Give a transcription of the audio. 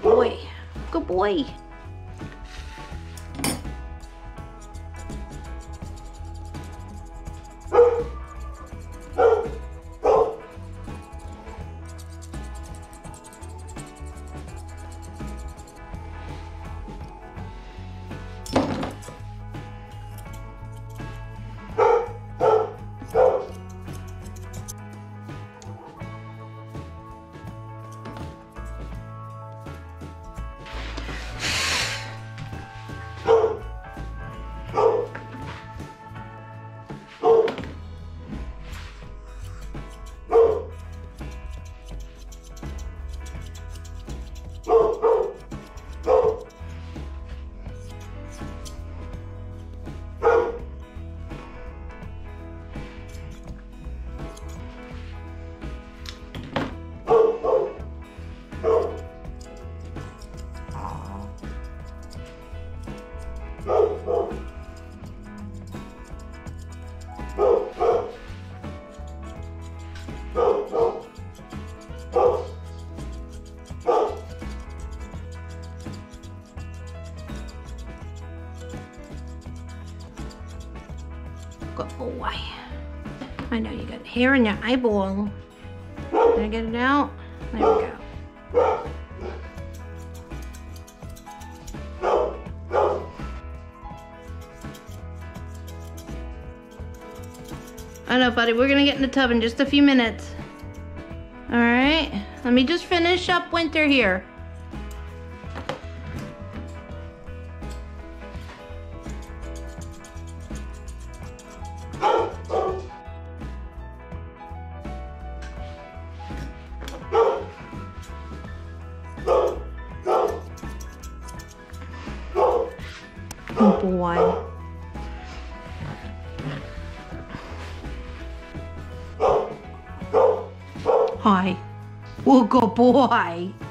Good boy. Good boy. Good boy. I know you got hair in your eyeball. Can I get it out? There we go. I know, buddy, we're gonna get in the tub in just a few minutes. All right, let me just finish up winter here. Good boy. Hi. Well, good boy.